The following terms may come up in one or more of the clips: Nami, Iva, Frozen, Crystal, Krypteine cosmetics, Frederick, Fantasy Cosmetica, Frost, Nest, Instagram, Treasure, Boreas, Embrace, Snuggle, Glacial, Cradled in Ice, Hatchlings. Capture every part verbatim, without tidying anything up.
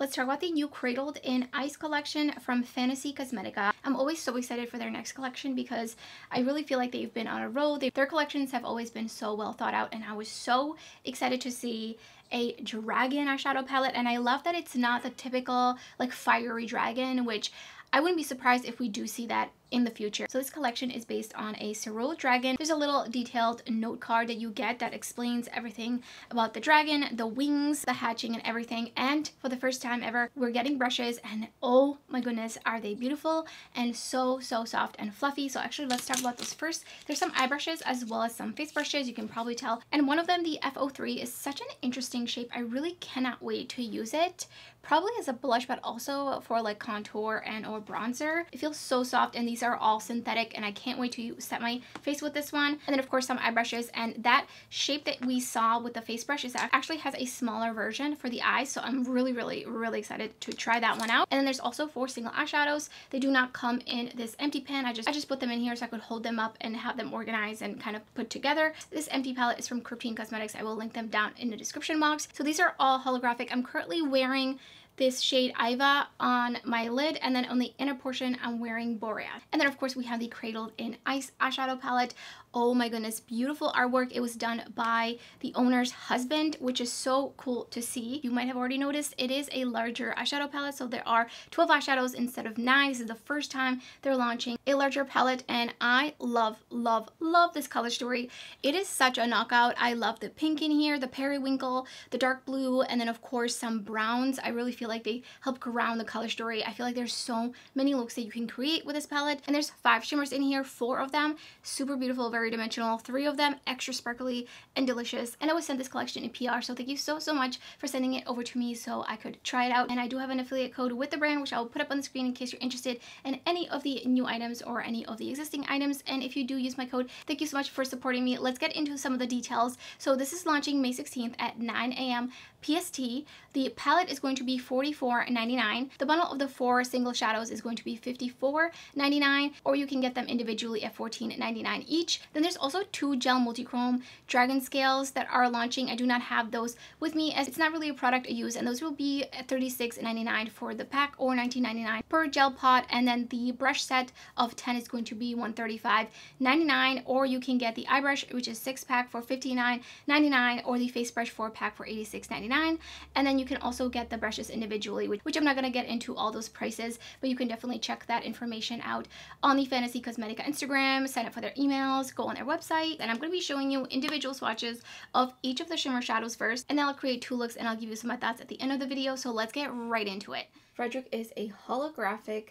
let's talk about the new Cradled in Ice collection from Fantasy Cosmetica. I'm always so excited for their next collection because I really feel like they've been on a roll. They, their collections have always been so well thought out, and I was so excited to see a dragon eyeshadow palette, and I love that it's not the typical like fiery dragon, which I wouldn't be surprised if we do see that in the future. So this collection is based on a cerule dragon. There's a little detailed note card that you get that explains everything about the dragon, the wings, the hatching, and everything. And for the first time ever, we're getting brushes, and oh my goodness, are they beautiful and so, so soft and fluffy. So actually, let's talk about this first. There's some eye brushes as well as some face brushes, you can probably tell. And one of them, the F oh three, is such an interesting shape. I really cannot wait to use it, probably as a blush, but also for like contour and or bronzer. It feels so soft, and these are all synthetic, and I can't wait to set my face with this one. And then of course some eye brushes, and that shape that we saw with the face brush is actually has a smaller version for the eyes, so I'm really really really excited to try that one out. And then there's also four single eyeshadows. They do not come in this empty pan. I just I just put them in here so I could hold them up and have them organized and kind of put together. This empty palette is from Krypteine Cosmetics. I will link them down in the description box. So these are all holographic. I'm currently wearing this shade Iva on my lid, and then on the inner portion I'm wearing Boreas. And then of course we have the Cradled in Ice eyeshadow palette. Oh my goodness, beautiful artwork. It was done by the owner's husband, which is so cool to see. You might have already noticed it is a larger eyeshadow palette, so there are twelve eyeshadows instead of nine. This is the first time they're launching a larger palette, and I love love love this color story. It is such a knockout. I love the pink in here, the periwinkle, the dark blue, and then of course some browns. I really feel like they help ground the color story. I feel like there's so many looks that you can create with this palette, and there's five shimmers in here, four of them super beautiful, very dimensional, three of them extra sparkly and delicious. And I was sent this collection in P R, so thank you so so much for sending it over to me so I could try it out. And I do have an affiliate code with the brand, which I will put up on the screen in case you're interested in any of the new items or any of the existing items. And if you do use my code, thank you so much for supporting me. Let's get into some of the details. So this is launching May sixteenth at nine A M P S T. The palette is going to be forty-four ninety-nine. The bundle of the four single shadows is going to be fifty-four ninety-nine, or you can get them individually at fourteen ninety-nine each. Then there's also two gel multichrome dragon scales that are launching. I do not have those with me as it's not really a product I use, and those will be at thirty-six ninety-nine for the pack or nineteen ninety-nine per gel pot. And then the brush set of ten is going to be one thirty-five ninety-nine, or you can get the eye brush, which is six pack, for fifty-nine ninety-nine, or the face brush four pack for eighty-six ninety-nine. And then you can also get the brushes individually, which, which I'm not going to get into all those prices, but you can definitely check that information out on the Fantasy Cosmetica Instagram, sign up for their emails, go on their website. And I'm going to be showing you individual swatches of each of the shimmer shadows first, and then I'll create two looks and I'll give you some of my thoughts at the end of the video. So let's get right into it. Frederick is a holographic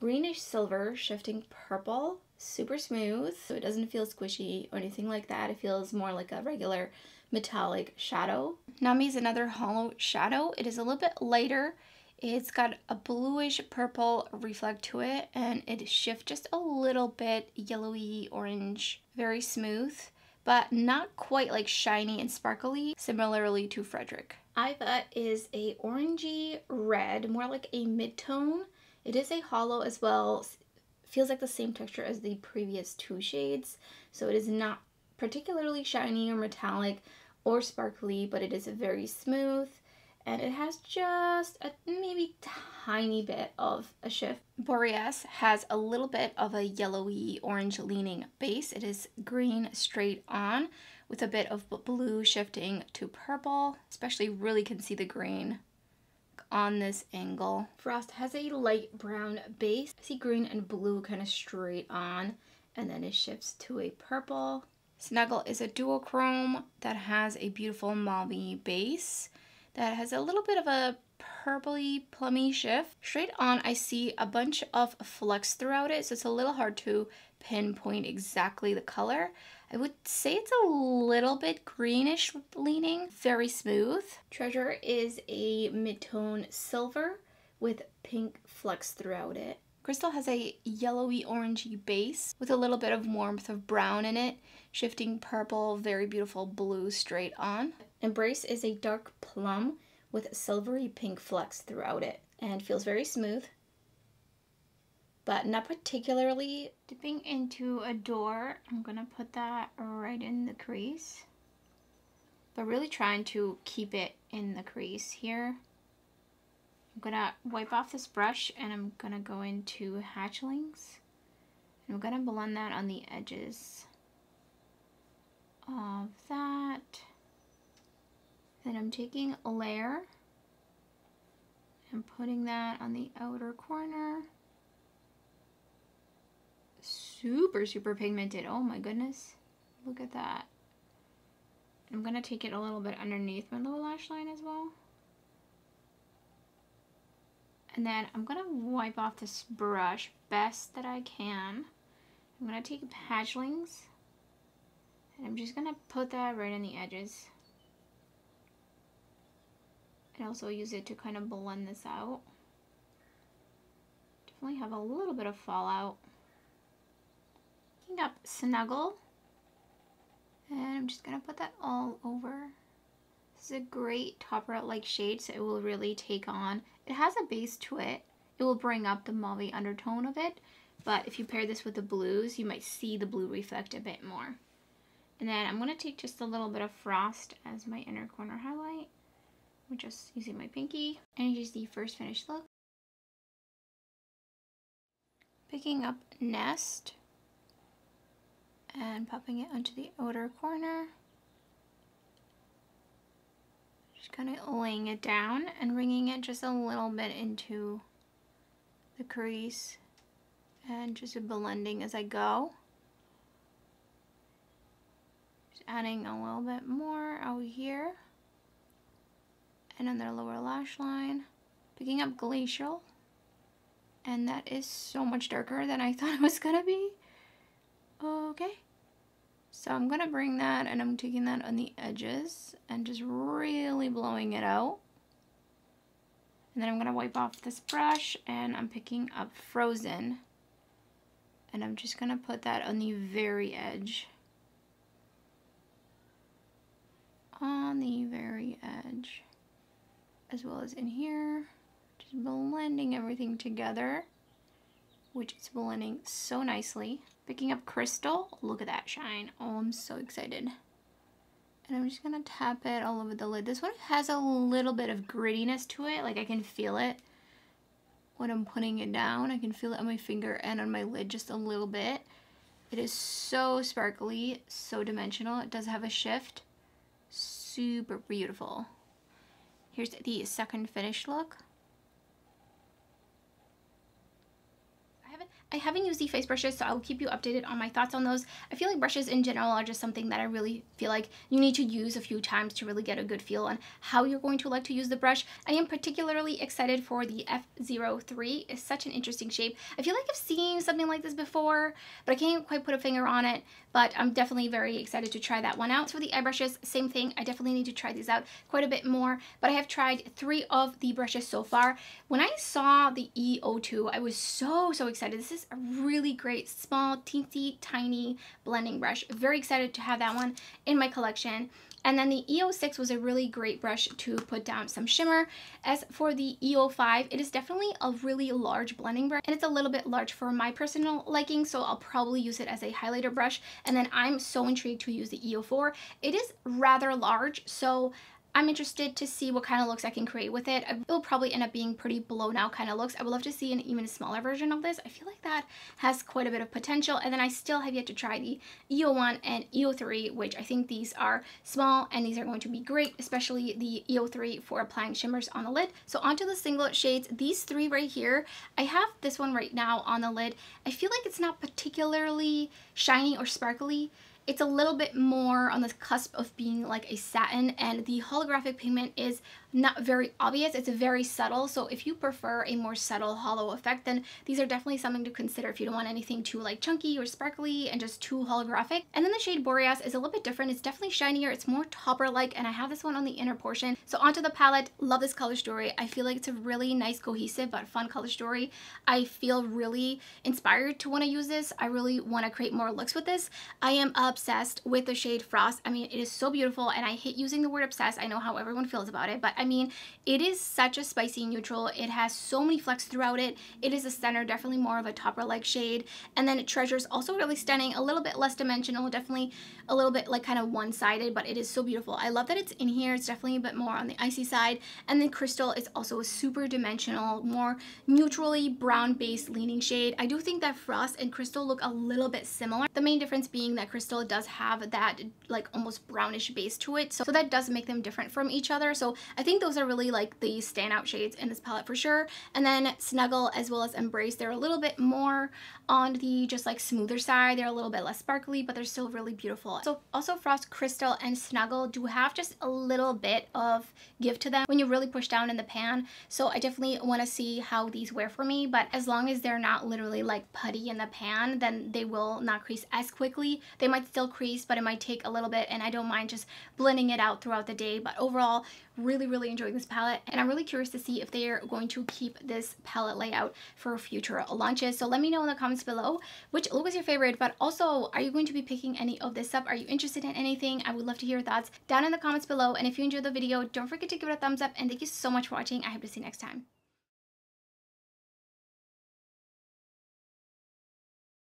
greenish silver shifting purple, super smooth, so it doesn't feel squishy or anything like that. It feels more like a regular metallic shadow. Nami is another hollow shadow. It is a little bit lighter. It's got a bluish purple reflect to it, and it shifts just a little bit yellowy orange. Very smooth, but not quite like shiny and sparkly, similarly to Frederick. Iva is a orangey red, more like a mid-tone. It is a hollow as well. Feels like the same texture as the previous two shades, so it is not particularly shiny or metallic or sparkly, but it is very smooth, and it has just a maybe tiny bit of a shift. Boreas has a little bit of a yellowy orange leaning base. It is green straight on with a bit of blue shifting to purple, especially really can see the green on this angle. Frost has a light brown base. I see green and blue kind of straight on, and then it shifts to a purple. Snuggle is a duochrome that has a beautiful mauve base that has a little bit of a purpley plummy shift. Straight on, I see a bunch of flecks throughout it, so it's a little hard to pinpoint exactly the color. I would say it's a little bit greenish leaning, very smooth. Treasure is a mid-tone silver with pink flecks throughout it. Crystal has a yellowy orangey base with a little bit of warmth of brown in it, shifting purple, very beautiful blue straight on. Embrace is a dark plum with silvery pink flecks throughout it, and feels very smooth, but not particularly. Dipping into a door, I'm gonna put that right in the crease, but really trying to keep it in the crease here. gonna wipe off this brush and I'm gonna go into Hatchlings. And I'm gonna blend that on the edges of that. Then I'm taking a layer and putting that on the outer corner. Super, super pigmented. Oh my goodness. Look at that. I'm gonna take it a little bit underneath my lower lash line as well. And then I'm gonna wipe off this brush best that I can. I'm gonna take Hatchlings and I'm just gonna put that right on the edges. And also use it to kind of blend this out. Definitely have a little bit of fallout. Picking up Snuggle. And I'm just gonna put that all over. This is a great topper out like shade, so it will really take on. It has a base to it. It will bring up the mauve undertone of it. But if you pair this with the blues, you might see the blue reflect a bit more. And then I'm gonna take just a little bit of Frost as my inner corner highlight. I'm just using my pinky. And here's the first finished look. Picking up Nest and popping it onto the outer corner. Just kind of laying it down and bringing it just a little bit into the crease and just blending as I go. Just adding a little bit more out here and on their lower lash line. Picking up Glacial, and that is so much darker than I thought it was gonna be. Okay, so I'm gonna bring that and I'm taking that on the edges and just really blowing it out. And then I'm gonna wipe off this brush and I'm picking up Frozen and I'm just gonna put that on the very edge. On the very edge. As well as in here, just blending everything together, which is blending so nicely. Picking up Crystal, look at that shine. Oh, I'm so excited. And I'm just gonna tap it all over the lid. This one has a little bit of grittiness to it, like I can feel it when I'm putting it down. I can feel it on my finger and on my lid just a little bit. It is so sparkly, so dimensional. It does have a shift, super beautiful. Here's the second finished look. I haven't, I haven't used the face brushes, so I'll keep you updated on my thoughts on those. I feel like brushes in general are just something that I really feel like you need to use a few times to really get a good feel on how you're going to like to use the brush. I am particularly excited for the F zero three. It's such an interesting shape. I feel like I've seen something like this before, but I can't quite put a finger on it. But I'm definitely very excited to try that one out. So for the eye brushes, same thing. I definitely need to try these out quite a bit more. But I have tried three of the brushes so far. When I saw the E zero two, I was so, so excited. This is a really great, small, teensy, tiny blending brush. Very excited to have that one in my collection. And then the E zero six was a really great brush to put down some shimmer. As for the E zero five, it is definitely a really large blending brush. And it's a little bit large for my personal liking, so I'll probably use it as a highlighter brush. And then I'm so intrigued to use the E zero four. It is rather large, so I'm interested to see what kind of looks I can create with it. It will probably end up being pretty blown out kind of looks. I would love to see an even smaller version of this. I feel like that has quite a bit of potential. And then I still have yet to try the E zero one and E zero three, which I think these are small and these are going to be great, especially the E zero three for applying shimmers on the lid. So onto the single shades, these three right here. I have this one right now on the lid. I feel like it's not particularly shiny or sparkly. It's a little bit more on the cusp of being like a satin, and the holographic pigment is not very obvious. It's very subtle, so if you prefer a more subtle hollow effect, then these are definitely something to consider if you don't want anything too like chunky or sparkly and just too holographic. And then the shade Boreas is a little bit different. It's definitely shinier, it's more topper-like, and I have this one on the inner portion. So onto the palette, love this color story. I feel like it's a really nice, cohesive, but fun color story. I feel really inspired to want to use this. I really want to create more looks with this. I am a obsessed with the shade Frost. I mean, it is so beautiful, and I hate using the word obsessed. I know how everyone feels about it, but I I mean, it is such a spicy neutral. It has so many flecks throughout it. It is a center, definitely more of a topper-like shade. And then Treasure is also really stunning, a little bit less dimensional, definitely a little bit like kind of one-sided, but it is so beautiful. I love that it's in here. It's definitely a bit more on the icy side. And then Crystal is also a super dimensional, more neutrally brown-based leaning shade. I do think that Frost and Crystal look a little bit similar. The main difference being that Crystal does have that like almost brownish base to it, so, so that does make them different from each other. So I think those are really like the standout shades in this palette for sure. And then Snuggle as well as Embrace, they're a little bit more on the just like smoother side. They're a little bit less sparkly, but they're still really beautiful. So also Frost, Crystal, and Snuggle do have just a little bit of give to them when you really push down in the pan. So I definitely want to see how these wear for me, but as long as they're not literally like putty in the pan, then they will not crease as quickly. They might still crease, but it might take a little bit, and I don't mind just blending it out throughout the day. But overall, really really enjoying this palette, and I'm really curious to see if they are going to keep this palette layout for future launches. So let me know in the comments below which look was your favorite, but also are you going to be picking any of this up? Are you interested in anything? I would love to hear your thoughts down in the comments below, and if you enjoyed the video, don't forget to give it a thumbs up, and thank you so much for watching. I hope to see you next time.